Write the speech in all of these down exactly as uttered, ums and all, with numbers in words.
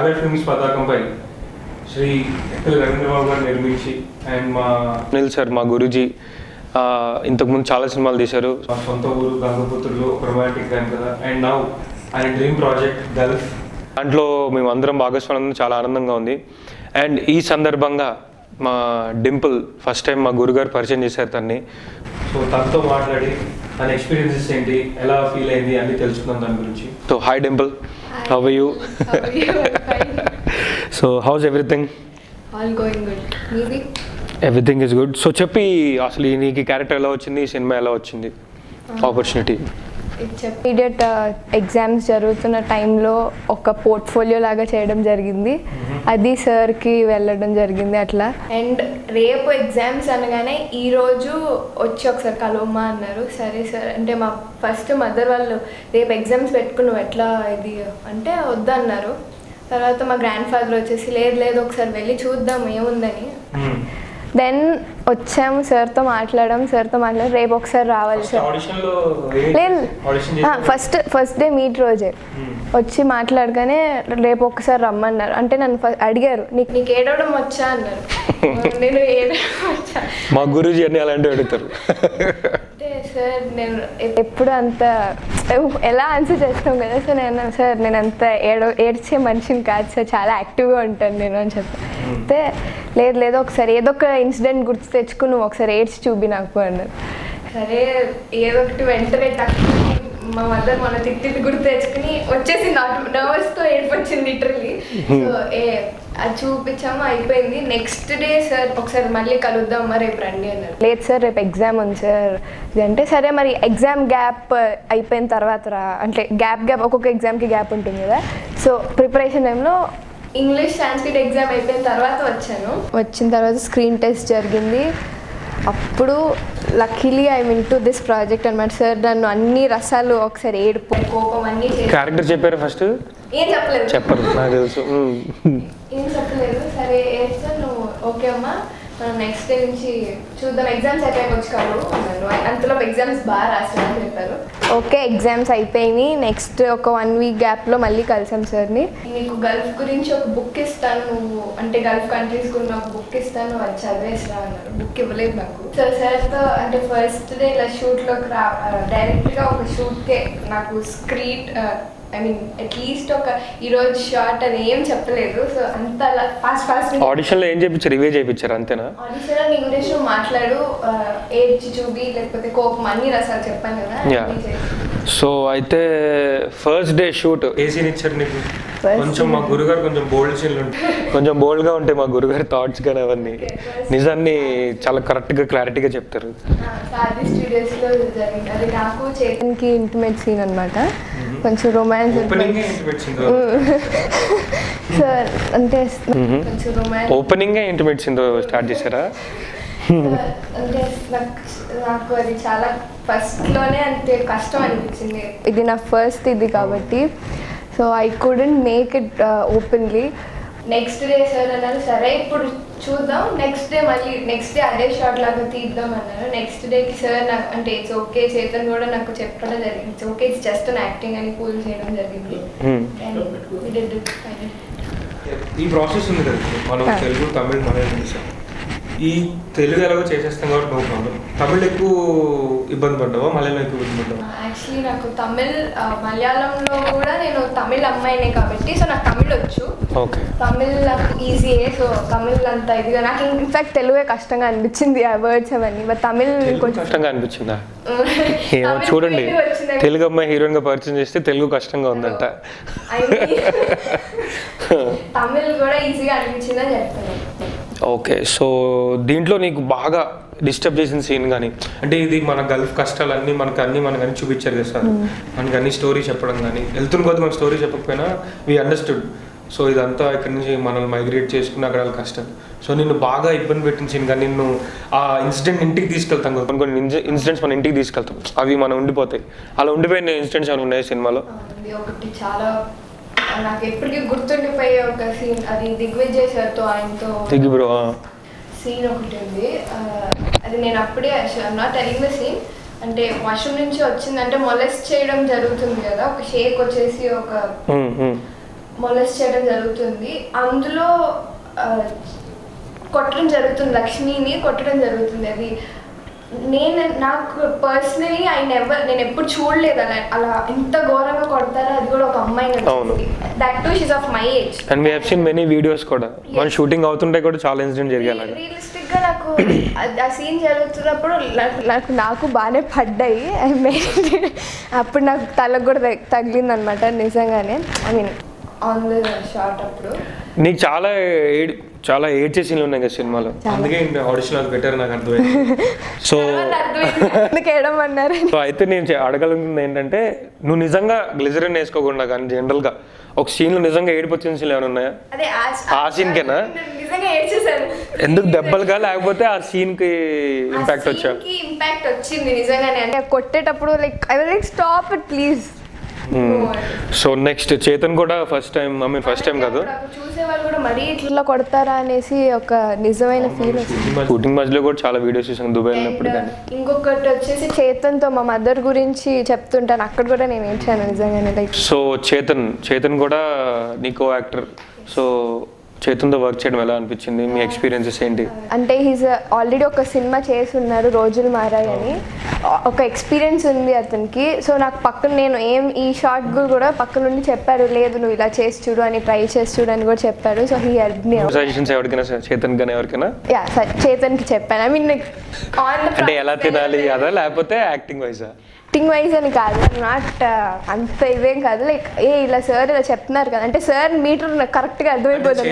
Sagar films పతాకంపై శ్రీ ఎక్కల రవీంద్రబాబు గారు నిర్మించి అండ్ మా నిల్ సార్ మా గురుజీ ఇంతకుముందు చాలా సినిమాలు తీశారు. మా సొంత ఊరు గంగపుత్రులు రొమాంటిక్ గాని కదా, అండ్ నౌ ఆయన డ్రీమ్ ప్రాజెక్ట్ గల్ఫ్, దాంట్లో మేము అందరం భాగస్వామ్యం. చాలా ఆనందంగా ఉంది. అండ్ ఈ సందర్భంగా మా డింపుల్ ఫస్ట్ టైం మా గురుగారు పరిచయం చేశారు తనని. సో తనతో మాట్లాడి తన ఎక్స్పీరియన్సెస్ ఏంటి, ఎలా ఫీల్ అయింది అని తెలుసుకున్నాం దాని గురించి. So hi Dimple, how are you? So how's everything? All going good. మీది? Everything is good. సో చెప్పి అసలు నీకు క్యారెక్టర్ ఎలా వచ్చింది, సినిమా ఎలా వచ్చింది, ఆపర్చునిటీ? ఇమీడియట్ ఎగ్జామ్స్ జరుగుతున్న టైంలో ఒక పోర్ట్ఫోలియో లాగా చేయడం జరిగింది. అది సార్కి వెళ్ళడం జరిగింది అట్లా. అండ్ రేపు ఎగ్జామ్స్ అనగానే ఈరోజు వచ్చి ఒకసారి కలవమా అన్నారు. సరే సార్ అంటే మా ఫస్ట్ మదర్ వాళ్ళు రేపు ఎగ్జామ్స్ పెట్టుకున్నావు ఎట్లా ఇది అంటే వద్దన్నారు. తర్వాత మా గ్రాండ్ ఫాదర్ వచ్చేసి లేదు లేదు ఒకసారి వెళ్ళి చూద్దాం ఏముందని. దెన్ వచ్చాము సార్తో మాట్లాడడం. సార్తో మాట్లాడి రేపు ఒకసారి రావాలి sir. First first day meet రోజే వచ్చి మాట్లాడగానే రేపు ఒకసారి రమ్మన్నారు. అంటే నన్ను అడిగారు నీకు నీకు ఏడవడం వచ్చా అన్నారు. నేను ఏడవడం వచ్చా మా గురుజీ అని అలాంటి అడుగుతారు. అంటే సార్ నేను ఎప్పుడు అంత ఎలా ఆన్సర్ చేస్తాం కదా సార్. నేను సార్ నేను అంత ఏడ ఏడ్చే మనిషిని కాదు సార్, చాలా యాక్టివ్గా ఉంటాను నేను అని చెప్పాను. అయితే లేదు లేదు ఒకసారి ఏదో ఒక ఇన్సిడెంట్ గుర్తు తెచ్చుకుని నువ్వు ఒకసారి ఏడ్చి చూపి నాకు అన్నారు. సరే ఏదో ఒకటి వెంటనే తక్కువ మా మదర్ మన తిట్టి గుర్తు తెచ్చుకుని వచ్చేసింది. నర్వస్తో ఏడిపొచ్చింది లిటరలీ. సో ఏ అది చూపించాము, అయిపోయింది. నెక్స్ట్ డే సార్ ఒకసారి మళ్ళీ కలుద్దామా రేపు రండి అన్నారు. లేదు సార్ రేపు ఎగ్జామ్ ఉంది సార్ అంటే సరే మరి ఎగ్జామ్ గ్యాప్ అయిపోయిన తర్వాత రా అంటే గ్యాప్ గ్యాప్ ఒక్కొక్క ఎగ్జామ్కి గ్యాప్ ఉంటుంది కదా. సో ప్రిపరేషన్ టైంలో ఇంగ్లీష్ సాంస్క్రిట్ ఎగ్జామ్ అయిపోయిన తర్వాత వచ్చాను. వచ్చిన తర్వాత స్క్రీన్ టెస్ట్ జరిగింది. అప్పుడు luckily I mean to this project అనమాట. సార్ నన్ను అన్ని రసాలు ఒకసారి ఏడుపు కోపం అన్ని క్యారెక్టర్ చెప్పారు. ఫస్ట్ ఏం చెప్పలేదు చెప్పరు నాకు తెలుసు ఏం చెప్పలేదు. సరే సార్ నువ్వు ఓకే అమ్మా మనం నెక్స్ట్ డే నుంచి చూద్దాం ఎగ్జామ్స్ అయిపోయాక వచ్చుకోను అన్నారు. అంతలో ఎగ్జామ్స్ బాగా రాసానని చెప్పారు. ఓకే ఎగ్జామ్స్ అయిపోయినాయి. నెక్స్ట్ ఒక వన్ వీక్ గ్యాప్లో మళ్ళీ కలిసాం సార్ని. నీకు గల్ఫ్ గురించి ఒక బుక్ ఇస్తాను నువ్వు అంటే గల్ఫ్ కంట్రీస్ గురించి ఒక బుక్ ఇస్తాను అది చదివేసినా అన్నారు. బుక్ ఇవ్వలేదు నాకు. సో సార్తో అంటే ఫస్ట్ డే ఇలా షూట్లోకి రా డైరెక్ట్గా ఒక షూట్కే నాకు స్క్రీన్ ఐ మీన్ అట్లీస్ట్ ఒక ఈరోజు షార్ట్ అని ఏం చెప్పలేదు. సో అంత ఫాస్ట్ ఫాస్ట్ ఆడిషన్లో ఏం చేయించారు ఇవే చేయించారు అంతేనా? ఆడిషన్లో నీ గురించి నువ్వు మాట్లాడు ఏడ్చి చూపి లేకపోతే కోపం అన్ని రసాలు చెప్పాను కదా. సో అయితే ఫస్ట్ డే షూట్ ఏసీ నిచ్చారు నీకు కొంచెం మా గురుగారు కొంచెం బోల్డ్ సీన్లు ఉంటాయి, కొంచెం బోల్డ్గా ఉంటాయి మా గురుగారు థాట్స్ కానీ అవన్నీ నిజాన్ని చాలా కరెక్ట్గా క్లారిటీగా చెప్తారు. అది నాకు చేతన్కి ఇంటిమేట్ సీన్ అనమాట. కొంచెం రొమాన్స్ సార్ అంటే కొంచెం romance opening intimate scene start చేశారా అంటే నాకు అది చాలా ఫస్ట్లోనే అంటే కష్టం అనిపించింది. ఇది నా ఫస్ట్ ఇది కాబట్టి so I couldn't make it openly. Next day sir అన్నారు సరే ఇప్పుడు చూద్దాం నెక్స్ట్ డే మళ్ళీ నెక్స్ట్ డే అదే షాట్ లాగా తీద్దాం అన్నారు. నెక్స్ట్ డేకి సార్ నాకు అంటే ఇట్స్ ఓకే చేతన్ కూడా నాకు చెప్పడం జరిగింది. It's okay it's just an acting అని కూల్ చేయడం జరిగింది. ఈ ప్రాసెస్ ఉంది కదా మనం తెలుగు తమిళ మలయాళం ఈ తెలుగు ఎలాగో చేసేస్తాం కాబట్టి నో ప్రాబ్లం. తమిళ్ ఎక్కువ ఇబ్బంది పడ్డావా మలయాళం ఎక్కువ ఇబ్బంది పడ్డావా? యాక్చువల్లీ నాకు తమిళ్ మలయాళంలో కూడా నేను తమిళ్ అమ్మాయినే కాబట్టి సో నాకు తమిళ్ వచ్చు. ఓకే తమిళ్ నాకు ఈజీయే. సో తమిళ్ అంతా ఇదిగా నాకు ఇన్ఫాక్ట్ తెలుగే కష్టంగా అనిపించింది ఆ వర్డ్స్ అవన్నీ. బట్ తమిళ్ కొంచెం కష్టంగా అనిపించిందా? చూడండి తెలుగు అమ్మాయి హీరోయిన్ గా పరిచయం చేస్తే తెలుగు కష్టంగా ఉందంట. తమిళ్ కూడా ఈజీగా అనిపించిందని చెప్తాను. ఓకే సో దీంట్లో నీకు బాగా డిస్టర్బ్ చేసిన సీన్ కానీ అంటే ఇది మన గల్ఫ్ కష్టాలు అన్నీ మనకు అన్నీ మనకు అన్నీ చూపించారు కదా సార్. మనకు అన్ని స్టోరీ చెప్పడం కానీ వెళ్తున్న కొద్ది మన స్టోరీ చెప్పకపోయినా వీ అండర్స్టూడ్. సో ఇదంతా ఇక్కడ నుంచి మనల్ని మైగ్రేట్ చేసుకుని అక్కడ వాళ్ళ కష్టం. సో నిన్ను బాగా ఇబ్బంది పెట్టిన సీన్ కానీ నిన్ను ఆ ఇన్సిడెంట్ ఇంటికి తీసుకెళ్తాం కదా కొన్ని కొన్ని ఇన్సిడెంట్స్ మనం ఇంటికి తీసుకెళ్తాం అవి మనం ఉండిపోతాయి. అలా ఉండిపోయిన ఇన్సిడెంట్స్ అవి ఉన్నాయి సినిమాలో. నాకు ఎప్పటికీ గుర్తుండిపోయే ఒక సీన్ అది దిగ్విజయ్ సార్తో ఆయనతో సీన్ ఒకటి ఉంది. అది నేను అప్పుడే నాట్ టెలింగ్ ద సీన్ అంటే వాష్రూమ్ నుంచి వచ్చిందంటే మొలెస్ట్ చేయడం జరుగుతుంది కదా ఒక షేక్ వచ్చేసి ఒక మొలెస్ట్ చేయడం జరుగుతుంది. అందులో కొట్టడం జరుగుతుంది, లక్ష్మిని కొట్టడం జరుగుతుంది. అది నేను నాకు పర్సనలీ ఐ నెవర్, నేను ఎప్పుడు చూడలేదు అలా అలా ఇంత ఘోరంగా కొడతారు. అది కూడా ఒక అమ్మాయి, that to she's of my age. And we have seen many videos కూడా, మన షూటింగ్ అవుతుంటే కూడా చాలా ఇన్సిడెంట్ జరిగాయి. రియలిస్టిక్ గా నాకు ఆ సీన్ జరుగుతున్నప్పుడు నాకు నాకు బాగానే పడ్డాయి. ఐ మీన్ అప్పుడు నాకు తలకు కూడా తగిలింది అనమాట నిజంగానే. I mean on the shot అప్పుడు నీకు చాలా చాలా ఏడ్ చేసినలు ఉన్నాయి కదా సినిమాలో, అందుకే ఆడిషన్ అది పెట్టారు నాకు అర్థమైంది. సో సో అయితే నేను అడగలుగుతుంది ఏంటంటే, నువ్వు నిజంగా గ్లిజరిన్ వేసుకోకుండా కానీ జనరల్గా ఒక సీన్లో నిజంగా ఏడిపోచ్చిన సీన్లు ఏమైనా ఉన్నాయా? ఆ సీన్కేనా ఎందుకు దెబ్బలుగా, లేకపోతే ఆ సీన్కి ఇంపాక్ట్ వచ్చా? ఇంపాక్ట్ వచ్చింది నిజంగానే, అంటే కొట్టేటప్పుడు like I was like stop it please. So next Chetan కూడా first time, I mean first time కాదు, చూసేవాళ్ళు కూడా మరీ ఇట్లా కొడతారా అనేసి ఒక నిజమైన ఫీల్ వస్తుంది. షూటింగ్ మధ్యలో కూడా చాలా వీడియోస్ చూసాను దుబాయ్ ఉన్నప్పుడు. కానీ ఇంకొకటి వచ్చేసి చేతన్తో మా మదర్ గురించి చెప్తుంటాను, అక్కడ కూడా నేను ఏడ్చాను నిజంగానే లైక్. సో చేతన్ చేతన్ కూడా నీ కో యాక్టర్, సో చేతన్తో వర్క్ చేయడం ఎలా అనిపించింది, మీ ఎక్స్పీరియన్సెస్ ఏంటి? అంటే హీజ్ ఆల్రెడీ ఒక సినిమా చేసి ఉన్నారు, రోజులు మారాయి అని ఒక ఎక్స్పీరియన్స్ ఉంది అతనికి. సో నాకు పక్కన నేను ఏం ఈ షార్ట్ కూడా పక్కన నుండి చెప్పారు, లేదు నువ్వు ఇలా చేసి చూడు అని, ట్రై చేసి చూడు అని కూడా చెప్పారు. So he help me. Suggestions ఎవరికైనా చేతన్ గాని ఎవరికైనా? యా చేతన్కి చెప్పాను. ఐ మీన్ అంటే ఎలా తినాలి అదా, లేకపోతే యాక్టింగ్ వైజా? యాక్టింగ్ వైజ్ అని కాదు, నాట్ అంత ఇదేం కాదు, లైక్ ఏ ఇలా సార్ ఇలా చెప్తున్నారు కదా అంటే సార్ మీటర్ కరెక్ట్గా అర్థమైపోతుంది.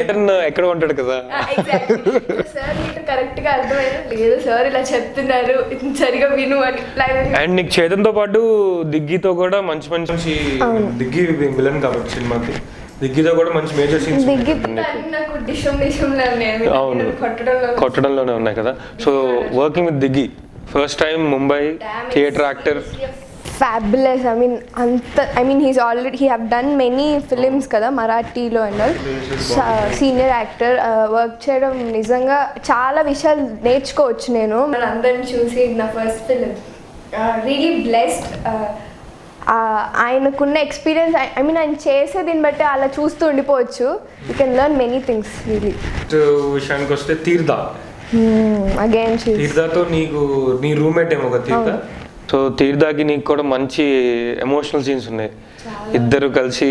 ఎక్కడ ఉంటాడు కదా సార్ మీటర్ కరెక్ట్గా అర్థమైనా లేదు, సార్ ఇలా చెప్తున్నారు సరిగా విను అని. అండ్ నీకు చేతన్తో పాటు దిగ్గితో కూడా మంచి మంచి దిగ్గి విలన్ కాబట్టి సినిమాకి, దిగ్గితో కూడా మంచి మేజర్ సీన్స్ కొట్టడంలోనే ఉన్నాయి కదా. So working with Diggi first time Mumbai theatre actor, fabulous. I mean అంత I mean he's already he have done many films కదా మరాఠీలో and all. Senior actor, work చేయడం నిజంగా చాలా విషయాలు నేర్చుకోవచ్చు. నేను అందరిని చూసి నా ఫస్ట్ ఫిలిం రియలీ బ్లెస్డ్. ఆయనకున్న ఎక్స్పీరియన్స్ ఐ మీన్ ఆయన చేసే దీన్ని బట్టి అలా చూస్తూ ఉండిపోవచ్చు. You can learn many things really. విషయానికి వస్తే తీర్థ, తీర్థతో నీకు నీ రూమ్మేట్ ఏమో కదా తీర్థ. సో తీర్థకి నీకు కూడా మంచి ఎమోషనల్ సీన్స్ ఉన్నాయి, ఇద్దరు కలిసి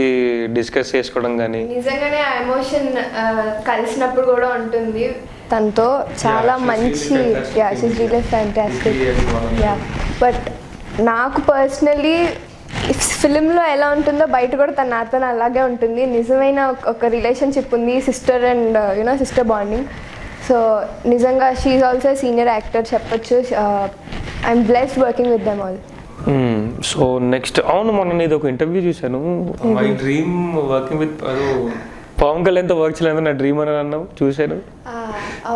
డిస్కస్ చేసుకోవడం కానీ నిజంగానే ఆ ఎమోషన్ కలిసినప్పుడు కూడా ఉంటుంది. తనతో చాలా మంచి ఫ్యాంటాస్టిక్. బట్ నాకు పర్సనలీ ఫిలింలో ఎలా ఉంటుందో బయట కూడా తన నాతో అలాగే ఉంటుంది. నిజమైన ఒక రిలేషన్షిప్ ఉంది, sister and you know sister bonding. So నిజంగా she is also senior actor చెప్పచ్చు. I'm blessed working with them all. So next అవును మొన్న నేను ఒక ఇంటర్వ్యూ చూశాను, my dream working with Pawan కళ్యాణ్తో వర్క్ చేయలేదు నా డ్రీమ్ అని అన్నావు, చూశాను.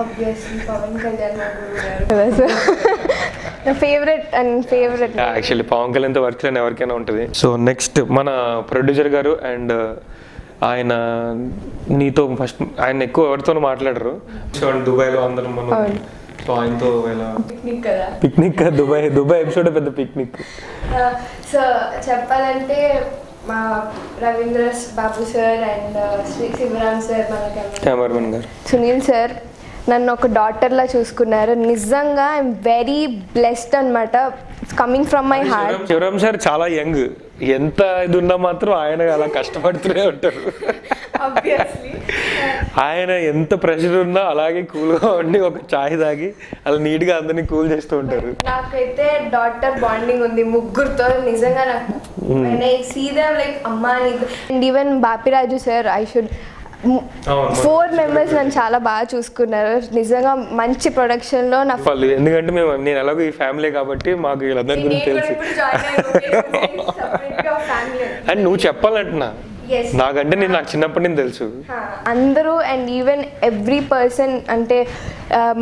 ఆబ్వియస్లీ పవన్ కళ్యాణ్ నా favourite and favourite actually Pawan కళ్యాణ్తో వర్క్ చేయని ఎవరికైనా ఉంటుంది. సో నెక్స్ట్ మన ప్రొడ్యూసర్ గారు అండ్ ఆయన నీతో ఫస్ట్ ఆయన ఎక్కువ ఎవరితోనూ మాట్లాడరు. సో దుబాయ్లో అందరం మనం సో ఆయనతో పిక్నిక్ కదా, పిక్నిక్ కదా దుబాయ్ దుబాయ్ ఎపిసోడ్ పెద్ద పిక్నిక్. సో చెప్పాలంటే మా Ravindra Babu sir and Shri Sivaram sir, మన కెమెరామెన్ గారు సునీల్ సార్ నన్ను ఒక డాటర్లా చూసుకున్నారు. నిజంగా ఐఎమ్ వెరీ బ్లెస్డ్ అనమాట. It's coming from my heart. Sivaram sir చాలా యంగ్, ఎంత ఇది ఉన్నా మాత్రం ఆయన అలా కష్టపడుతూనే ఉంటారు. ఆయన ఎంత ప్రెషర్ ఉన్నా అలాగే కూల్గా ఉండి ఒక చాయ్ తాగి అలా నీట్గా అందరినీ కూల్ చేస్తూ ఉంటారు. నాకైతే డాటర్ బాండింగ్ ఉంది ముగ్గురుతో నిజంగా. నాకు లైక్ అమ్మా and even Bapiraju sir, I should four members నన్ను చాలా బాగా చూసుకున్నారు నిజంగా. మంచి ప్రొడక్షన్లో నా ఎందుకంటే మేము నేను ఎలాగో ఈ ఫ్యామిలీ కాబట్టి మాకు వీళ్ళందరి గురించి తెలుసు. అండ్ నువ్వు చెప్పాలంటున్నా నాకంటే నేను నాకు చిన్నప్పటి నుంచి తెలుసు అందరూ. అండ్ ఈవెన్ ఎవ్రీ పర్సన్ అంటే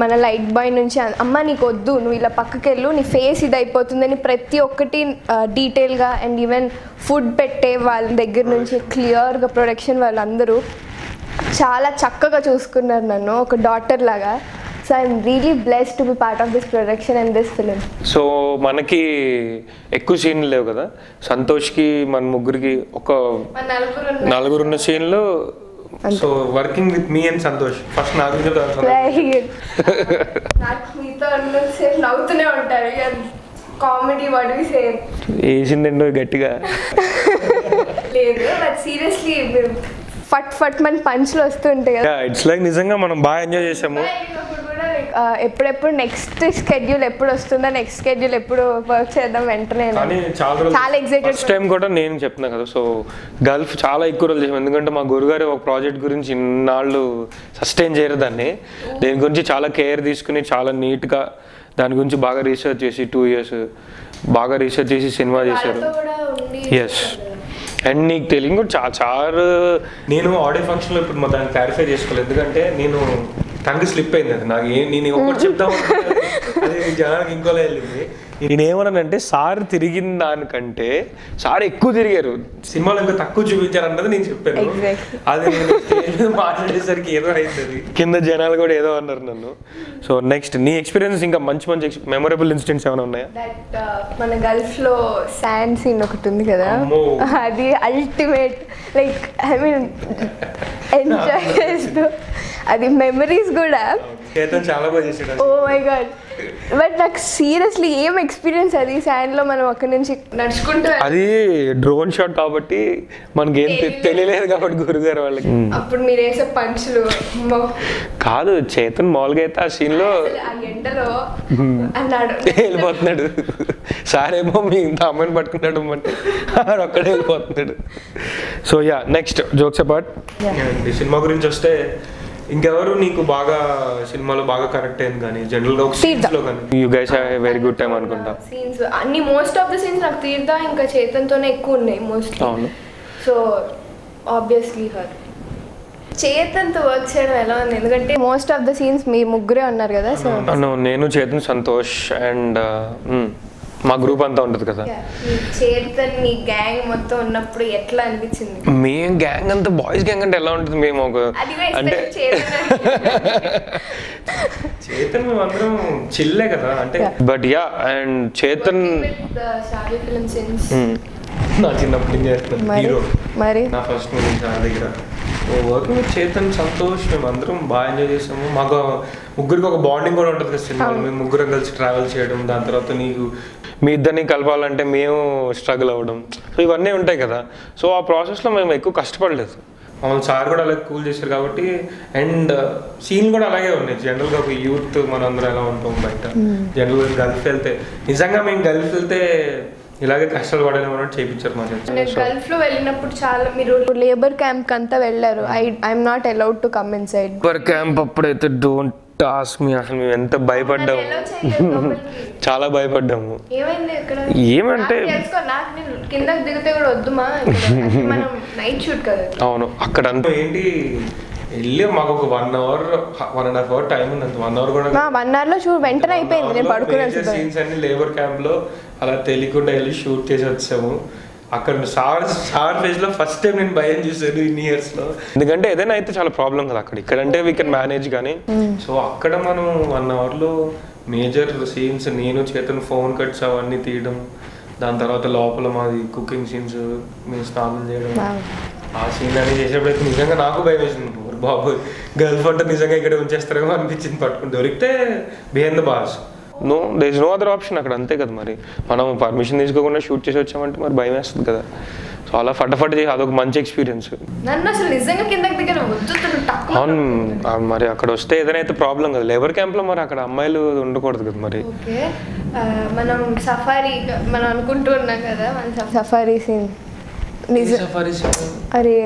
మన లైట్ బాయ్ నుంచి అమ్మ నీకు వద్దు నువ్వు ఇలా పక్కకెళ్ళు నీ ఫేస్ ఇది అయిపోతుందని ప్రతి ఒక్కటి డీటెయిల్గా. అండ్ ఈవెన్ ఫుడ్ పెట్టే వాళ్ళ దగ్గర నుంచి క్లియర్గా ప్రొడక్షన్ వాళ్ళందరూ చాలా చక్కగా చూసుకున్నారు నన్ను ఒక డాటర్ లాగా. So I'm really blessed to be part of this production and this film. So manaki ekku scene levu kada. Santosh ki man mugguru ki oka naluguru unna scene lo. So working with me and Santosh. First Nagarju tho Santosh. Very good. Not me tho anna se navutune untaru. Comedy, what do we say? Asian endo gattiga. లేదు but seriously ఫట్ ఫట్ మన పంచ్లు వస్తుంటాయి కదా. It's like నిజంగా మనం బాగా enjoy చేసాము. ఎప్పుడెప్పుడు నెక్స్ట్ షెడ్యూల్ ఎప్పుడు వస్తుందా, నెక్స్ట్ షెడ్యూల్ ఎప్పుడు వర్క్ చేద్దాం వెంటనే చాలా ఎక్సైటెడ్. ఫస్ట్ టైం కూడా నేను చెప్తున్నా కదా, సో గల్ఫ్ చాలా ఎక్కువ రోజులు చేసాం. ఎందుకంటే మా గురుగారు ఒక ప్రాజెక్ట్ గురించి ఇన్నాళ్ళు సస్టైన్ చేయరు దాన్ని, దీని గురించి చాలా కేర్ తీసుకుని చాలా నీట్గా దాని గురించి బాగా రీసెర్చ్ చేసి టూ ఇయర్స్ బాగా రీసెర్చ్ చేసి సినిమా చేశారు. ఎస్ అండ్ నీకు తెలియదు కూడా చాలా చాలా నేను ఆడియో ఫంక్షన్లో ఇప్పుడు మా దాన్ని క్లారిఫై చేసుకోలేదు, ఎందుకంటే నేను తనకి స్లిప్ అయింది. అది నాకు నేను ఒకటి చెప్తాను అదే జనానికి ఇంకోలా వెళ్ళింది. నేనేమన్నానంటే సార్ తిరిగిన దానికంటే సార్ ఎక్కువ తిరిగారు, సినిమాలో ఇంకా తక్కువ చూపించారు అన్నది నేను చెప్పాను. అది నేను మాట్లాడేసరికి ఏదో అవుతుంది, కింద జనాలు కూడా ఏదో అన్నారు నన్ను. సో నెక్స్ట్ నీ ఎక్స్పీరియన్స్ ఇంకా మంచి మంచి మెమొరబుల్ ఇన్సిడెంట్స్ ఏమైనా ఉన్నాయా? మన గల్ఫ్లో శాండ్ సీన్ ఒకటి ఉంది కదా, అది ultimate like I mean enjoy చేస్తూ అది మెమరీస్ కూడా. చేతన్ చాలా బాగా చేసాడు. ఓ మై గాడ్, బట్ నాకు సీరియస్లీ ఏం ఎక్స్పీరియన్స్ అది శాండ్ లో. మనం అక్కడి నుంచి నడుచుకుంటూ, అది డ్రోన్ షాట్ కాబట్టి మనకి ఏం తెలియలేదు కాబట్టి గురుగారు వాళ్ళకి అప్పుడు మీరు వేసే పంచులు కాదు. చేతన్ మామూలుగా అయితే ఆ సీన్ లో ఆ గంటలో అన్నాడు వెళ్ళిపోతున్నాడు, సారేమో మీ ఇంత అమ్మాయిని పట్టుకున్నాడు అంటే అక్కడే వెళ్ళిపోతున్నాడు. So yeah, next jokes apart cinema గురించి వస్తే ఇంకెవరు నీకు బాగా సినిమాలో బాగా కరెక్ట్ అయింది కానీ జనరల్గా ఒక సీన్స్ లో కానీ? You guys have a very good time అనుకుంటా. సీన్స్ అన్ని మోస్ట్ ఆఫ్ ద సీన్స్ నాకు తీర్దా ఇంకా చేతన్‌తోనే ఎక్కువ ఉన్నాయి మోస్ట్లీ. అవును, సో ఆబ్వియస్లీ హర్ చేతన్‌తో వర్క్ చేయడం ఎలా ఉంది ఎందుకంటే మోస్ట్ ఆఫ్ ద సీన్స్ మీ ముగ్గురే ఉన్నారు కదా. సో నేను, చేతన్, సంతోష్ అండ్ మా గ్రూప్ అంతా ఉంటుంది కదా. చేతన్ మీ గ్యాంగ్ మొత్తం ఉన్నప్పుడు ఎట్లా అనిపించింది? మేము గ్యాంగ్ అంతా బాయ్స్ గ్యాంగ్ అంటే ఎలా ఉంటుంది, మేము ఒక అంటే చేతన్ మేము అందరం చిల్లే కదా అంటే. బట్ యా, అండ్ చేతన్ నా చిన్నప్పుడు ఏం చేస్తున్నాను నా ఫస్ట్ మూవీ సార్ దగ్గర వర్క్ విత్ చేతన్, సంతోష్ మేము అందరం బాగా ఎంజాయ్ చేసాము. మాకు ముగ్గురికి ఒక బాండింగ్ కూడా ఉంటుంది కదా సినిమాలో, మేము ముగ్గురం కలిసి ట్రావెల్ చేయడం, దాని తర్వాత నీకు మీ ఇద్దరిని కలపాలంటే మేము స్ట్రగుల్ అవ్వడం, సో ఇవన్నీ ఉంటాయి కదా. సో ఆ ప్రాసెస్లో మేము ఎక్కువ కష్టపడలేదు, మమ్మల్ని సార్ కూడా అలాగే కూల్ చేశారు కాబట్టి. అండ్ సీన్ కూడా అలాగే ఉన్నాయి. జనరల్గా ఒక యూత్ మనం అందరం ఎలా ఉంటాం బయట, జనరల్గా గల్ఫ్ వెళ్తే నిజంగా మేము గల్ఫ్ వెళ్తే ఇలాగే కష్టాలు పడలేమన్నట్టు చేయించారు మా చేత. నేను గల్ఫ్లో వెళ్ళినప్పుడు చాలా మీరు లేబర్ క్యాంప్ అంతా వెళ్ళారు, I I'm not allowed to come inside labour camp. అప్పుడైతే డోంట్ టాస్క్ మీ, అసలు మేము ఎంత భయపడ్డాము, చాలా భయపడ్డాము. ఏమంటే అవును అక్కడ అంతా ఏంటి వెళ్ళి మాకు ఒక one hour one and half hour time ఉంది, అంత వన్ అవర్ కూడా వన్ అవర్ లో షూట్ వెంటనే అయిపోయింది. నేను పడుకునేసి సీన్స్ అన్ని లేబర్ క్యాంప్ లో అలా తెలియకుండా వెళ్ళి షూట్ చేసి వచ్చాము. అక్కడ సార్ సార్ ఫేజ్ లో ఫస్ట్ టైం నేను భయం చూసాను ఇన్ని ఇయర్స్ లో, ఎందుకంటే ఏదైనా అయితే చాలా ప్రాబ్లం కదా అక్కడ. ఇక్కడంటే వీ కెన్ మేనేజ్ కానీ, సో అక్కడ మనం వన్ అవర్ లో మేజర్ సీన్స్ నేను చేతను ఫోన్ కట్స్ అవన్నీ తీయడం, దాని తర్వాత లోపల మాది కుకింగ్ సీన్స్ మేము స్నానం చేయడం, ఆ సీన్ అన్ని చేసేప్పుడైతే నిజంగా నాకు భయం వేసింది. బాబు గర్ల్ ఫోటో నిజంగా ఇక్కడ ఉంచేస్తారేమో అనిపించింది, పట్టుకుని దొరికితే behind the bars no there is no other option అక్కడ, అంతే కదా. మరి మనం పర్మిషన్ తీసుకోకుండా షూట్ చేసి వచ్చామంటే మరి భయం వేస్తుంది కదా, సో అలా ఫటాఫట్ చేసి అదొక మంచి ఎక్స్పీరియన్స్. అవును మరి అక్కడ వస్తే ఏదైనా అయితే ప్రాబ్లం కదా లేబర్ క్యాంప్లో, మరి అక్కడ అమ్మాయిలు ఉండకూడదు కదా మరి. మనం సఫారీ మనం అనుకుంటూ ఉన్నాం కదా, సఫారీ సీన్ అరే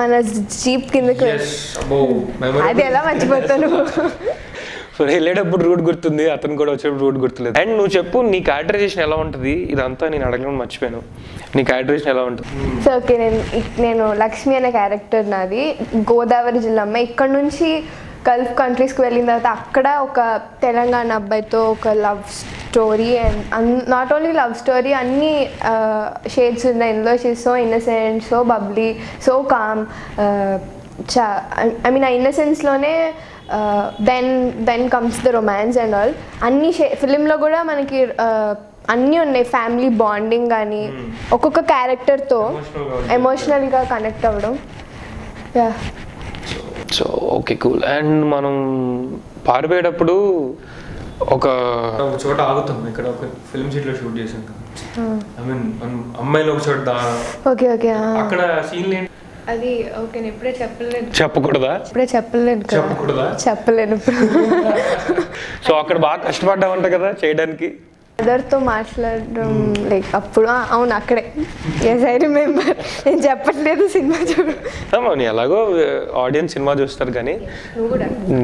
మన జీప్ కిందకి అది ఎలా మర్చిపోతాను. సో వెళ్ళేటప్పుడు రూట్ గుర్తుంది, అతను కూడా వచ్చేటప్పుడు రూట్ గుర్తులేదు. అండ్ నువ్వు చెప్పు నీ క్యారెక్టరైజేషన్ ఎలా ఉంటుంది, ఇదంతా నేను అడగడం మర్చిపోయాను, నీ క్యారెక్టరైజేషన్ ఎలా ఉంటుంది? సో ఓకే, నేను నేను లక్ష్మి అనే క్యారెక్టర్ నాది, గోదావరి జిల్లా అమ్మాయి. ఇక్కడ నుంచి గల్ఫ్ కంట్రీస్కి వెళ్ళిన తర్వాత అక్కడ ఒక తెలంగాణ అబ్బాయితో ఒక love story, and not only love story అన్ని షేడ్స్ ఉన్నాయి ఇందులో. She so innocent, so bubbly, so calm. చా ఐ మీన్ ఆ ఇన్నసెన్స్లోనే Uh, then then comes the romance and all. Anni film lo kuda manaki anni unnai family bonding gaani okokka character tho emotionally ga connect avadam. Yeah. So, so okay, cool. And manam paarveyadappudu oka oka chota agutam ikkada oka film set lo shoot chesam. I mean ammayi lo oka chota okay okay akkada scene le అది okay ఇప్పుడే చెప్పలేదు చెప్పకూడదా ఇప్పుడే చెప్పలేదు చెప్పకూడదా చెప్పలేను so అక్కడ బాగా కష్టపడ్డావంట కదా చేయడానికి అదర్తో మాట్లాడడం లైక్ అప్పుడు అవును అక్కడే yes I remember నేను చెప్పట్లేదు సినిమా చూడు అవును ఎలాగో ఆడియన్స్ సినిమా చూస్తారు కానీ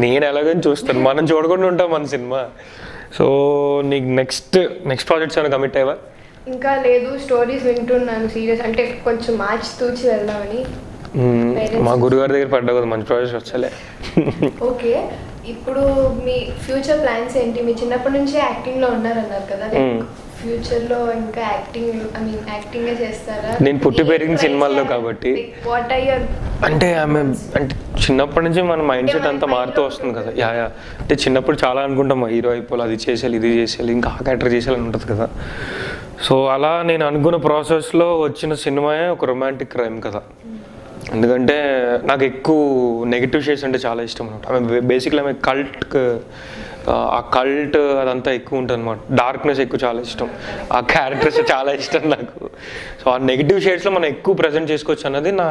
నేను ఎలాగో చూస్తాను మనం చూడకుండా ఉంటాం మన సినిమా సో నీకు నెక్స్ట్ నెక్స్ట్ ప్రాజెక్ట్స్ ఏమైనా కమిట్ అయ్యావా ఇంకా లేదు స్టోరీస్ వింటున్నాను సీరియస్ అంటే కొంచెం మార్చి తూచి వెళ్దామని మా గురుగారి దగ్గర పడ్డా కదా మంచి ప్రాజెక్ట్ వచ్చలే ఓకే ఇప్పుడు మీ ఫ్యూచర్ ప్లాన్స్ ఏంటి మీ చిన్నప్పటి నుంచి యాక్టింగ్ లో ఉన్నారు అన్నారు కదా ఫ్యూచర్ లో ఇంకా యాక్టింగ్ ఐ మీన్ యాక్టింగ్ ఏ చేస్తారా నేను పుట్టి పెరిగిన సినిమాల్లో కాబట్టి వాట్ ఆర్ యువర్ అంటే అంటే చిన్నప్పటి నుంచి మన మైండ్ సెట్ అంతా మారుతూ వస్తుంది కదా యా యా అంటే చిన్నప్పుడు చాలా అనుకుంటాం హీరో అయిపోవాలి అది చేసేయాలి ఇది చేసేయాలి ఇంకా ఆ క్యారెక్టర్ చేసేయాలని ఉంటుంది కదా సో అలా నేను అనుకున్న ప్రాసెస్లో వచ్చిన సినిమాయే ఒక రొమాంటిక్ క్రైమ్ కదా ఎందుకంటే నాకు ఎక్కువ నెగిటివ్ షేడ్స్ అంటే చాలా ఇష్టం అనమాట బేసిక్లీ ఆమె కల్ట్ ఆ కల్ట్ అదంతా ఎక్కువ ఉంటుంది అనమాట డార్క్నెస్ ఎక్కువ చాలా ఇష్టం ఆ క్యారెక్టర్స్ చాలా ఇష్టం నాకు సో ఆ నెగిటివ్ షేడ్స్లో మనం ఎక్కువ ప్రజెంట్ చేసుకోవచ్చు అన్నది నా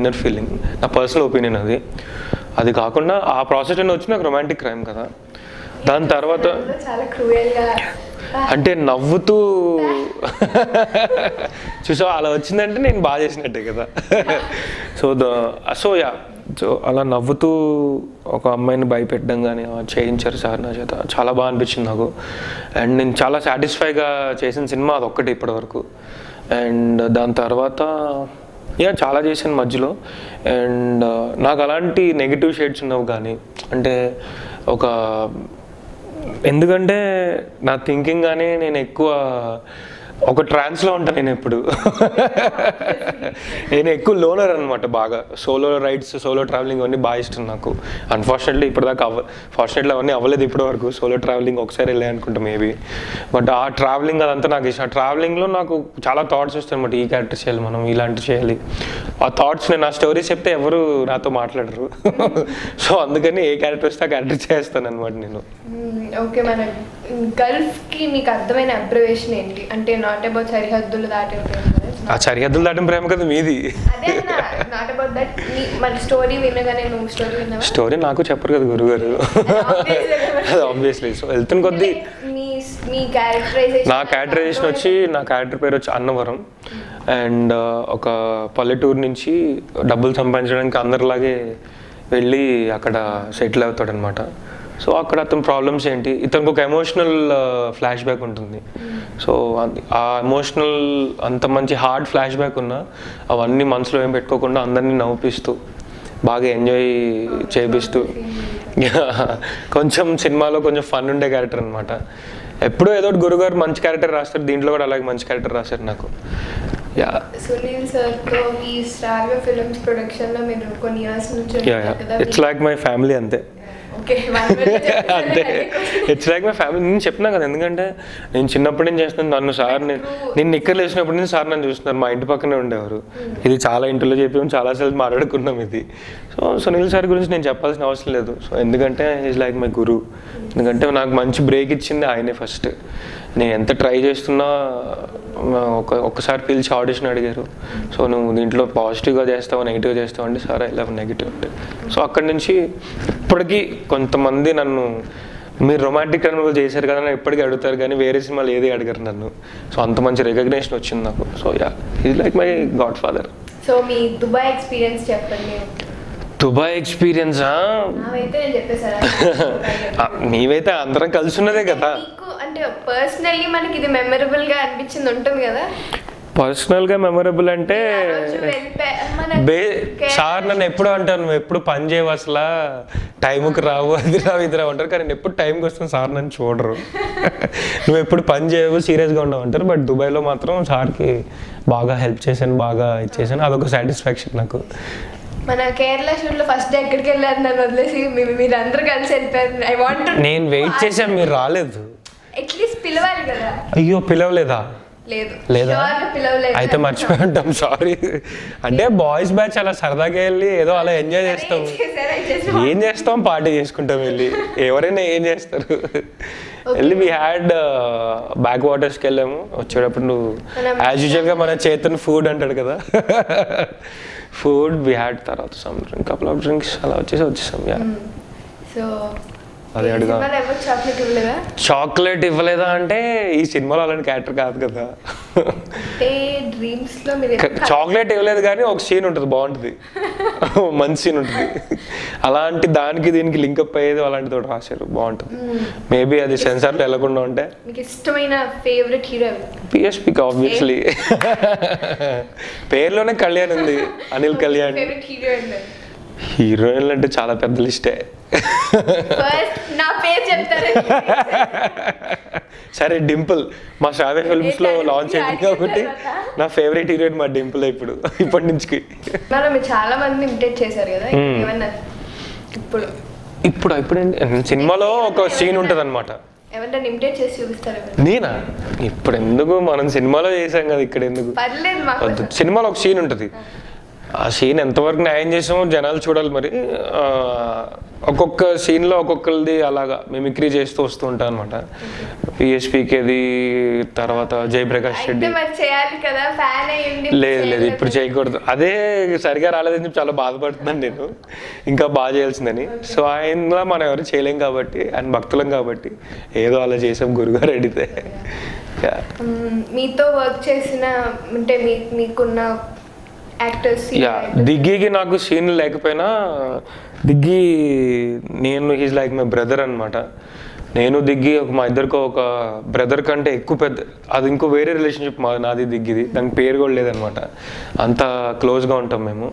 ఇన్నర్ ఫీలింగ్ నా పర్సనల్ ఒపీనియన్ అది అది కాకుండా ఆ ప్రాసెస్ అని వచ్చి నాకు రొమాంటిక్ క్రైమ్ కదా దాని తర్వాత అంటే నవ్వుతూ చూసావు అలా వచ్చిందంటే నేను బాగా చేసినట్టే కదా సో సో యా సో అలా నవ్వుతూ ఒక అమ్మాయిని భయపెట్టడం కానీ చేయించారు సార్ నా చేత చాలా బాగా అనిపించింది నాకు అండ్ నేను చాలా సాటిస్ఫైగా చేసిన సినిమా అదొక్కటి ఇప్పటివరకు అండ్ దాని తర్వాత యా చాలా చేశాను మధ్యలో అండ్ నాకు అలాంటి నెగిటివ్ షేడ్స్ ఉన్నావు కానీ అంటే ఒక ఎందుకంటే నా థింకింగ్ కానీ నేను ఎక్కువ ఒక ట్రాన్స్లో ఉంటాను నేను ఎప్పుడు నేను ఎక్కువ లోనర్ అనమాట బాగా సోలో రైడ్స్ సోలో ట్రావెలింగ్ అవన్నీ బాగా ఇష్టం నాకు అన్ఫార్చునేట్లీ ఇప్పటిదాకా అవ ఫార్చునేట్లీ అవన్నీ అవ్వలేదు ఇప్పటివరకు సోలో ట్రావెలింగ్ ఒకసారి వెళ్ళాయి అనుకుంటాం మేబీ బట్ ఆ ట్రావెలింగ్ అదంతా నాకు ఇష్టం ఆ ట్రావెలింగ్లో నాకు చాలా థాట్స్ వస్తాయి అనమాట ఈ క్యారెక్టర్ చేయాలి మనం ఇలాంటి చేయాలి ఆ థాట్స్ నేను ఆ స్టోరీస్ చెప్తే ఎవరు నాతో మాట్లాడరు సో అందుకని ఏ క్యారెక్టర్ వస్తే ఆ క్యారెక్టర్ చేస్తాను అనమాట నేను ఓకే మన గల్ఫ్కి మీకు అర్థమైన అబ్రివేషన్ ఏంటి అంటే నాట్ అబౌట్ సరిహద్దులు దాటిన ప్రేమ ఆ సరిహద్దులు దాటిన ప్రేమ కదా మీది అదే నాట్ అబౌట్ దట్ మరి స్టోరీ వినగానే నువ్వు స్టోరీ విన్నావా స్టోరీ నాకు చెప్పరు కదా గురుగారు ఆబ్వియస్లీ సో వెళ్తున్న కొద్ది మీ మీ క్యారెక్టరైజేషన్ నా క్యారెక్టరైజేషన్ వచ్చి నా క్యారెక్టర్ పేరు వచ్చి అన్నవరం అండ్ ఒక పల్లెటూరు నుంచి డబ్బులు సంపాదించడానికి అందరిలాగే వెళ్ళి అక్కడ సెటిల్ అవుతాడు అనమాట సో అక్కడ అతని ప్రాబ్లమ్స్ ఏంటి ఇతనికి ఒక ఎమోషనల్ ఫ్లాష్ బ్యాక్ ఉంటుంది సో ఆ ఎమోషనల్ అంత మంచి హార్డ్ ఫ్లాష్ బ్యాక్ ఉన్నా అవన్నీ మనసులో ఏం పెట్టుకోకుండా అందరినీ నవ్విస్తూ బాగా ఎంజాయ్ చేపిస్తూ కొంచెం సినిమాలో కొంచెం ఫన్ ఉండే క్యారెక్టర్ అనమాట ఎప్పుడూ ఏదో ఒకటి గురుగారు మంచి క్యారెక్టర్ రాస్తారు దీంట్లో కూడా అలాగే మంచి క్యారెక్టర్ రాశారు నాకు సునీల్ సార్ తో ఈ స్టార్ ఫిల్మ్స్ ప్రొడక్షన్ లో నేను కొన్ని ఇయర్స్ నుంచి ఉంటాను కదా ఇట్స్ లైక్ మై ఫ్యామిలీ అంతే అంతే ఇట్స్ లైక్ మై ఫ్యామిలీ నేను చెప్పినా కదా ఎందుకంటే నేను చిన్నప్పుడు నేను చేస్తున్నాను నన్ను సార్ నేను నేను నిక్కర్లు వేసినప్పుడు నేను సార్ నన్ను చూస్తున్నారు మా ఇంటి పక్కనే ఉండేవారు ఇది చాలా ఇంట్లో చెప్పాము చాలాసార్లు మాట్లాడుకున్నాం ఇది సో సునీల్ సార్ గురించి నేను చెప్పాల్సిన అవసరం లేదు సో ఎందుకంటే ఈజ్ లైక్ మై గురు ఎందుకంటే నాకు మంచి బ్రేక్ ఇచ్చింది ఆయనే ఫస్ట్ నేను ఎంత ట్రై చేస్తున్నా ఒక ఒక్కసారి పిలిచి ఆడిషన్ అడిగారు సో నువ్వు దీంట్లో పాజిటివ్గా చేస్తావు నెగిటివ్గా చేస్తావు అంటే సార్ ఐ లవ్ నెగిటివ్ అంటే సో అక్కడి నుంచి ఇప్పటికీ కొంతమంది నన్ను మీరు రొమాంటిక్ అనుభవాలు చేశారు కదా నన్ను ఎప్పటికీ అడుగుతారు కానీ వేరే సినిమాలు ఏది అడిగారు నన్ను సో అంత మంచి రికగ్నేషన్ వచ్చింది నాకు so yeah is like my godfather so మీ దుబాయ్ ఎక్స్పీరియన్స్ చెప్పండి దుబాయ్ ఎక్స్పీరియన్సా నీవైతే అందరం కలిసి ఉన్నదే కదా పర్సనల్గా మెమొరబుల్ అంటే సార్ నన్ను ఎప్పుడు అంటాను నువ్వు ఎప్పుడు పని చేయవు అసలు టైంకి రావు అది రావు ఇది రావు అంటారు కానీ నేను ఎప్పుడు టైంకి వస్తాను సార్ నన్ను చూడరు నువ్వు ఎప్పుడు పని చేయవు సీరియస్గా ఉండవు అంటారు బట్ దుబాయ్లో మాత్రం సార్కి బాగా హెల్ప్ చేశాను బాగా ఇచ్చేసాను అదొక సాటిస్ఫాక్షన్ నాకు మన కేరళ షూట్ లో ఫస్ట్ ఎక్కడికి వెళ్ళారు నన్ను వదిలేసి మీరందరూ కలిసి వెళ్ళిపోయారు. ఐ వాంట్ నేను వెయిట్ చేశాను మీరు రాలేదు. అట్లీస్ట్ పిలవాలి కదా. అయ్యో పిలవలేదా? లేదు లేదా పిలవలేదు. అయితే మర్చిపోయి ఉంటాం సారీ. అంటే బాయ్స్ బ్యాచ్ అలా సరదాగా వెళ్ళి ఏదో అలా ఎంజాయ్ చేస్తాం. ఏం చేస్తాం పార్టీ చేసుకుంటాం వెళ్ళి ఎవరైనా ఏం చేస్తారు వెళ్ళి. వీ హ్యాడ్ బ్యాక్ వాటర్స్కి వెళ్ళాము. వచ్చేటప్పుడు నువ్వు యాజ్ యూజువల్గా మన చేతన్ ఫుడ్ అంటాడు కదా ఫుడ్ వీ హ్యాడ్ తర్వాత some drink couple of drinks అలా వచ్చేసి వచ్చేసాం. యా సో అదే అడుగు చాక్లెట్ ఇవ్వలేదా అంటే ఈ సినిమాలో అలాంటి క్యారెక్టర్ కాదు కదా. చాక్లెట్ ఇవ్వలేదు కానీ ఒక సీన్ ఉంటుంది బాగుంటుంది మంచి సీన్ ఉంటుంది అలాంటి దానికి దీనికి లింకప్ అయ్యేది అలాంటి తోటి రాశారు బాగుంటుంది. మేబీ అది సెన్సార్లో వెళ్ళకుండా ఉంటే పిఎస్పీకి ఆబ్వియస్లీ పేర్లోనే కళ్యాణ్ ఉంది అనిల్ కళ్యాణ్. హీరోయిన్లు అంటే చాలా పెద్ద లిస్టే. సరే డింపుల్ మా శ్రావ్య ఫిల్మ్స్ లో లాంచ్ అయింది కాబట్టి నా ఫేవరెట్ హీరోయిన్ మా డింపుల్ ఇప్పుడు ఇప్పటి నుంచి. చాలా మంది ఇమిటేట్ చేశారు కదా ఇప్పుడు ఇప్పుడు ఇప్పుడు సినిమాలో ఒక సీన్ ఉంటది అనమాట. నేనా ఇప్పుడు ఎందుకు మనం సినిమాలో చేసాం కదా ఇక్కడ ఎందుకు సినిమాలో ఒక సీన్ ఉంటది. ఆ సీన్ ఎంతవరకు న్యాయం చేసామో జనాలు చూడాలి మరి. ఒక్కొక్క సీన్లో ఒక్కొక్కరిది అలాగా మిమిక్రీ చేస్తూ వస్తూ ఉంటాం అనమాట. పిఎస్పీకేది తర్వాత జయప్రకాష్ రెడ్డి లేదు లేదు ఇప్పుడు చేయకూడదు అదే సరిగా రాలేదని చెప్పి చాలా బాధపడుతున్నాను నేను. ఇంకా బాగా చేయాల్సిందని. సో ఆయనలా మనం ఎవరు చేయలేం కాబట్టి ఆయన భక్తులం కాబట్టి ఏదో అలా చేసాం గురుగారు అడిగితే. మీతో వర్క్ చేసిన అంటే మీకున్న దిగ్గీకి నాకు సీన్ లేకపోయినా దిగ్గీ నేను హీజ్ లైక్ మై బ్రదర్ అనమాట. నేను దిగ్గి మా ఇద్దరికో ఒక బ్రదర్ కంటే ఎక్కువ పెద్ద అది ఇంకో వేరే రిలేషన్షిప్ మా నాది దిగ్గిది దానికి పేరు కూడా లేదనమాట. అంత క్లోజ్గా ఉంటాం మేము.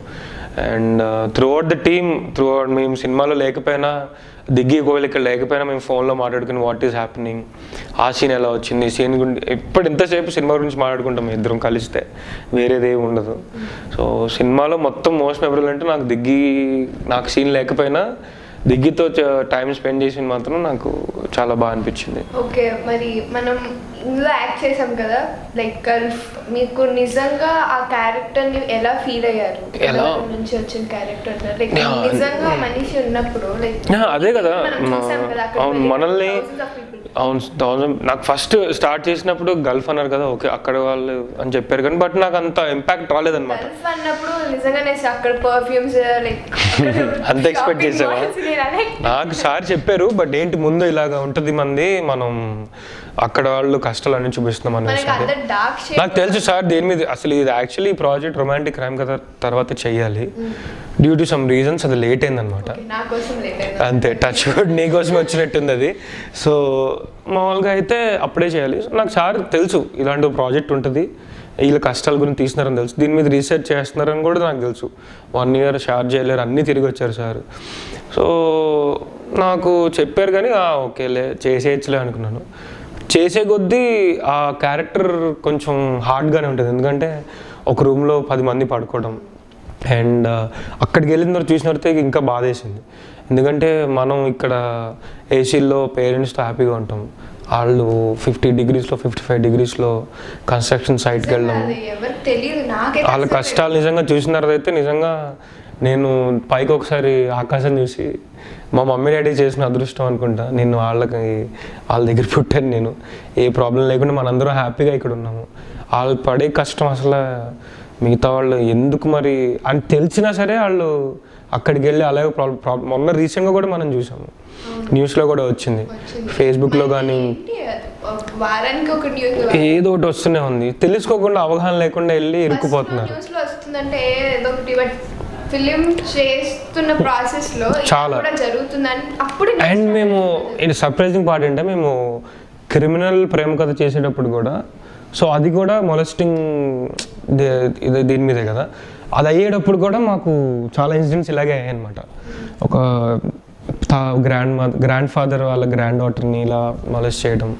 And throughout the team throughout మేము సినిమాలో లేకపోయినా దిగ్గి ఒకవేళ ఇక్కడ లేకపోయినా మేము ఫోన్లో మాట్లాడుకుని వాట్ ఈస్ హ్యాపెనింగ్ ఆ సీన్ ఎలా వచ్చింది సీన్ గురించి ఇప్పుడు ఎంతసేపు సినిమా గురించి మాట్లాడుకుంటాం ఇద్దరం కలిస్తే వేరేది ఏమి ఉండదు. సో సినిమాలో మొత్తం మోస్ట్ మెమరబుల్ అంటే నాకు దిగ్గి నాకు సీన్ లేకపోయినా దిగ్గితో టైం స్పెండ్ చేసి మాత్రం నాకు చాలా బాగా అనిపించింది. ఓకే మరి మనం ఇందులో యాక్ట్ చేసాం కదా లైక్ గల్ఫ్ మీకు నిజంగా ఆ క్యారెక్టర్ని ఎలా ఫీల్ అయ్యారు ఎలా నుంచి వచ్చిన క్యారెక్టర్ లైక్ నిజంగా మనిషి ఉన్నప్పుడు లైక్ అదే కదా మనల్ని అవును థౌసండ్ నాకు ఫస్ట్ స్టార్ట్ చేసినప్పుడు గల్ఫ్ అన్నారు కదా ఓకే అక్కడ వాళ్ళు అని చెప్పారు కానీ బట్ నాకు అంత ఇంపాక్ట్ రాలేదన్నమాట. అంత ఎక్స్పెక్ట్ చేసావా? నాకు సార్ చెప్పారు బట్ ఏంటి ముందు ఇలాగా ఉంటుంది మంది మనం అక్కడ వాళ్ళు కష్టాలు అన్ని చూపిస్తున్నాం అనేసి. నాకు తెలుసు సార్ దేని మీద అసలు ఇది యాక్చువల్లీ ఈ ప్రాజెక్ట్ రొమాంటిక్ క్రైమ్ కదా తర్వాత చెయ్యాలి డ్యూ టు సమ్ రీజన్స్ అది లేట్ అయిందనమాట. అంతే టచ్ వుడ్ నీ కోసం వచ్చినట్టుంది అది. సో మామూలుగా అయితే అప్పుడే చేయాలి. నాకు సార్ తెలుసు ఇలాంటి ప్రాజెక్ట్ ఉంటుంది వీళ్ళ కష్టాల గురించి తీస్తున్నారని తెలుసు దీని మీద రీసెర్చ్ చేస్తున్నారని కూడా నాకు తెలుసు. వన్ ఇయర్ షార్ట్ చేయలేరు అన్నీ తిరిగి వచ్చారు సార్. సో నాకు చెప్పారు కానీ ఓకేలే చేసేయచ్చులే అనుకున్నాను. చేసే కొద్దీ ఆ క్యారెక్టర్ కొంచెం హార్డ్గానే ఉంటుంది ఎందుకంటే ఒక రూమ్లో పది మంది పడుకోవడం అండ్ అక్కడికి వెళ్ళిన తర్వాత చూసినట్టే ఇంకా బాధ వేసింది. ఎందుకంటే మనం ఇక్కడ ఏసీలో పేరెంట్స్తో హ్యాపీగా ఉంటాం వాళ్ళు ఫిఫ్టీ డిగ్రీస్లో ఫిఫ్టీ ఫైవ్ డిగ్రీస్లో కన్స్ట్రక్షన్ సైట్కి వెళ్ళడం వాళ్ళ కష్టాలు నిజంగా చూసినారైతే నిజంగా నేను పైకి ఒకసారి ఆకాశం చూసి మా మమ్మీ డాడీ చేసిన అదృష్టం అనుకుంటా నేను వాళ్ళకి వాళ్ళ దగ్గర పుట్టాను నేను ఏ ప్రాబ్లం లేకుండా మనందరం హ్యాపీగా ఇక్కడ ఉన్నాము. వాళ్ళు పడే కష్టం అసలు మిగతా వాళ్ళు ఎందుకు మరి అని తెలిసినా సరే వాళ్ళు అక్కడికి వెళ్ళి అలాగే ప్రాబ్లం ప్రాబ్లం మొన్న రీసెంట్గా కూడా మనం చూసాము న్యూస్లో కూడా వచ్చింది ఫేస్బుక్లో కానీ ఏదో ఒకటి వస్తూనే ఉంది తెలుసుకోకుండా అవగాహన లేకుండా వెళ్ళి ఇరుక్కుపోతున్నారు. చాలా అండ్ మేము సర్ప్రైజింగ్ పార్ట్ అంటే మేము క్రిమినల్ ప్రేమ కథ చేసేటప్పుడు కూడా సో అది కూడా మొలెస్టింగ్ దీని మీదే కదా అది అయ్యేటప్పుడు కూడా మాకు చాలా ఇన్సిడెంట్స్ ఇలాగే అయ్యాయి అనమాట. ఒక గ్రాండ్ మదర్ గ్రాండ్ ఫాదర్ వాళ్ళ గ్రాండ్ డాటర్ని ఇలా మొలెస్ట్ చేయడం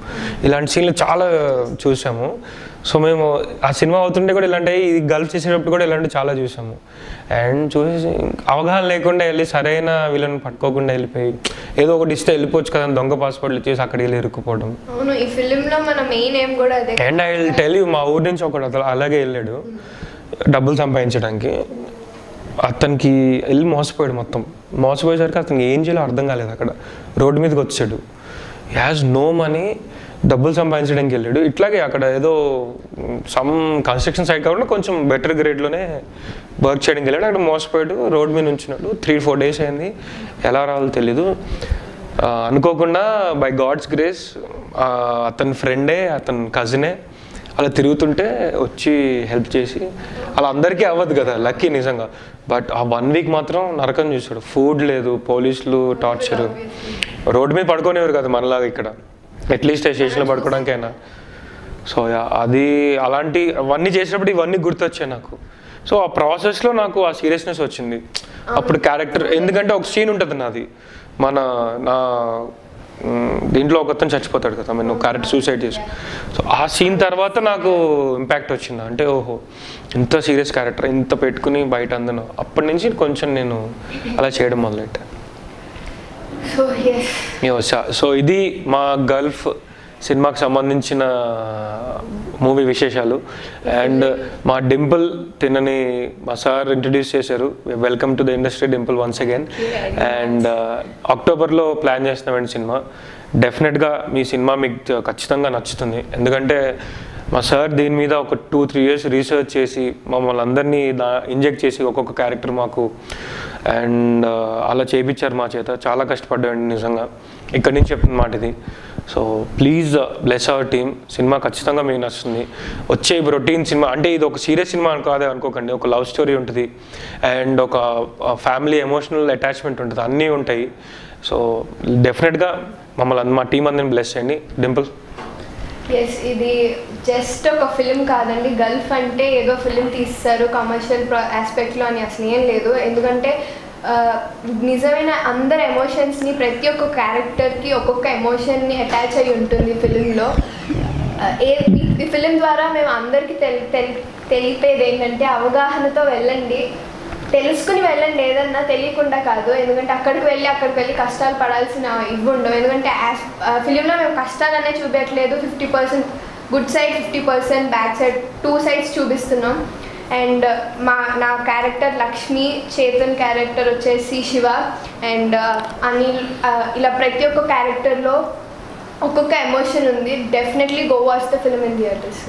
ఇలాంటి సీన్లు చాలా చూసాము. So మేము ఆ సినిమా అవుతుంటే కూడా ఇలాంటి ఇది గల్ఫ్ చేసేటప్పుడు కూడా ఇలాంటి చాలా చూసాము. అండ్ చూసి అవగాహన లేకుండా వెళ్ళి సరైన వీళ్ళని పట్టుకోకుండా వెళ్ళిపోయి ఏదో ఒకటి ఇస్తే వెళ్ళిపోవచ్చు కదా అని దొంగ పాస్పోర్ట్లు ఇచ్చేసి అక్కడికి వెళ్ళి ఇరుక్కుపోవడం. అవును, ఈ ఫిలింలో మన మెయిన్ ఏం కూడా అదే. And I will tell you, మా ఊరి నుంచి ఒకడు అతను అలాగే వెళ్ళాడు డబ్బులు సంపాదించడానికి. అతనికి వెళ్ళి మోసపోయాడు, మొత్తం మోసపోయేసరికి అతనికి ఏం చేయాలో అర్థం కాలేదు. అక్కడ రోడ్డు మీదకి వచ్చాడు, హీ హ్యాస్ నో మనీ, డబ్బులు సంపాదించడానికి వెళ్ళాడు. ఇట్లాగే అక్కడ ఏదో సమ్ కన్స్ట్రక్షన్ సైడ్ కాకుండా కొంచెం బెటర్ గ్రేడ్లోనే వర్క్ చేయడానికి వెళ్ళాడు. అక్కడ మోసపోయాడు, రోడ్ మీద ఉంచినాడు. త్రీ ఫోర్ డేస్ అయింది, ఎలా రావాలో తెలీదు. అనుకోకుండా బై గాడ్స్ గ్రేస్ అతని ఫ్రెండే, అతని కజినే అలా తిరుగుతుంటే వచ్చి హెల్ప్ చేసి, అలా అందరికీ అవ్వదు కదా, లక్కీ నిజంగా. బట్ ఆ వన్ వీక్ మాత్రం నరకం చూశాడు. ఫుడ్ లేదు, పోలీసులు టార్చర్, రోడ్డు మీద పడుకునేవారు కదా మనలాగా ఇక్కడ, అట్లీస్ట్ స్టేషన్లో పడుకోవడానికైనా. సో అది అలాంటి అవన్నీ చేసినప్పుడు ఇవన్నీ గుర్తొచ్చాయి నాకు. సో ఆ ప్రాసెస్లో నాకు ఆ సీరియస్నెస్ వచ్చింది అప్పుడు క్యారెక్టర్. ఎందుకంటే ఒక సీన్ ఉంటుంది నాది, మన నా దీంట్లో ఒకతను చచ్చిపోతాడు కదా, నేను క్యారెక్టర్ సూసైడ్ చేసి. సో ఆ సీన్ తర్వాత నాకు ఇంపాక్ట్ వచ్చింది, అంటే ఓహో ఇంత సీరియస్ క్యారెక్టర్ ఇంత పెట్టుకుని బయట అందను. అప్పటి నుంచి కొంచెం నేను అలా చేయడం మొదలెట్టాను. సో ఇది మా గల్ఫ్ సినిమాకి సంబంధించిన మూవీ విశేషాలు. అండ్ మా డింపుల్ తినని మా సార్ ఇంట్రడ్యూస్ చేశారు. Welcome to the industry Dimple once again. And అక్టోబర్లో ప్లాన్ చేస్తున్నామండి సినిమా. డెఫినెట్గా మీ సినిమా మీకు ఖచ్చితంగా నచ్చుతుంది, ఎందుకంటే మా సార్ దీని మీద ఒక టూ త్రీ ఇయర్స్ రీసెర్చ్ చేసి మమ్మల్ని అందరినీ దా ఇంజెక్ట్ చేసి ఒక్కొక్క క్యారెక్టర్ మాకు అండ్ అలా చేయించారు మా చేత. చాలా కష్టపడ్డాడు నిజంగా, ఇక్కడి నుంచి చెప్పిన మాట ఇది. So please bless our team. సినిమా ఖచ్చితంగా మీకు నచ్చుతుంది. వచ్చే రొటీన్ సినిమా అంటే ఇది ఒక సీరియస్ సినిమా కాదే అనుకోకండి, ఒక లవ్ స్టోరీ ఉంటుంది అండ్ ఒక ఫ్యామిలీ ఎమోషనల్ అటాచ్మెంట్ ఉంటుంది, అన్నీ ఉంటాయి. సో డెఫినెట్గా మమ్మల్ని మా టీం అందరిని బ్లెస్ చేయండి. డింపుల్, ఎస్ ఇది జస్ట్ ఒక ఫిలిం కాదండి. గల్ఫ్ అంటే ఏదో ఫిలిం తీస్తారు కమర్షియల్ ఆస్పెక్ట్లో అని అసలు ఏం లేదు, ఎందుకంటే నిజమైన అందరి ఎమోషన్స్ని ప్రతి ఒక్క క్యారెక్టర్కి ఒక్కొక్క ఎమోషన్ని అటాచ్ అయి ఉంటుంది ఫిలింలో. ఏ ఈ ఫిలిం ద్వారా మేము అందరికీ తెలి తెలి తెలిపేది ఏంటంటే అవగాహనతో వెళ్ళండి, తెలుసుకుని వెళ్ళండి. ఏదన్నా తెలియకుండా కాదు, ఎందుకంటే అక్కడికి వెళ్ళి అక్కడికి వెళ్ళి కష్టాలు పడాల్సిన ఇవి ఉండవు. ఎందుకంటే ఫిలింలో మేము కష్టాలనే చూపించట్లేదు, fifty percent good side, fifty percent bad side, two sides చూపిస్తున్నాం. అండ్ మా నా క్యారెక్టర్ లక్ష్మి, చేతన్ క్యారెక్టర్ వచ్చేసి శివ అండ్ అనిల్. ఇలా ప్రతి ఒక్క క్యారెక్టర్లో ఒక్కొక్క ఎమోషన్ ఉంది. Definitely go watch the film in theatres.